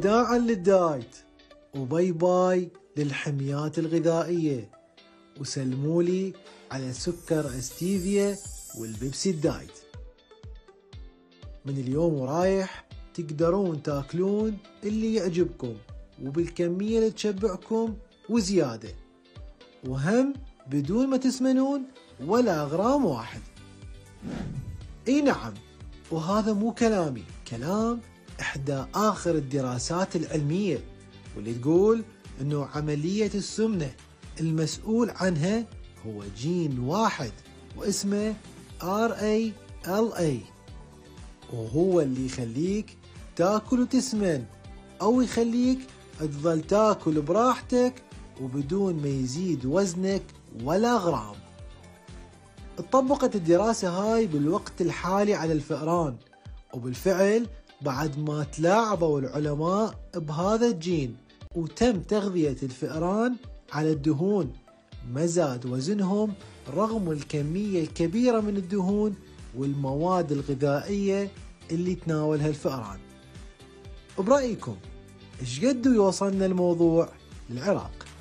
وداعا للدايت وباي باي للحميات الغذائية، وسلمولي على سكر ستيفيا والبيبسي الدايت. من اليوم ورايح تقدرون تاكلون اللي يعجبكم وبالكمية اللي تشبعكم وزيادة، وهم بدون ما تسمنون ولا غرام واحد. اي نعم، وهذا مو كلامي، كلام إحدى آخر الدراسات العلمية، واللي تقول إنه عملية السمنة المسؤول عنها هو جين واحد واسمه RALA، وهو اللي يخليك تاكل وتسمن، أو يخليك تظل تاكل براحتك وبدون ما يزيد وزنك ولا غرام. اتطبقت الدراسة هاي بالوقت الحالي على الفئران، وبالفعل بعد ما تلاعبوا العلماء بهذا الجين وتم تغذية الفئران على الدهون، ما زاد وزنهم رغم الكمية الكبيرة من الدهون والمواد الغذائية اللي تناولها الفئران. برأيكم ايش قد يوصلنا الموضوع للعراق؟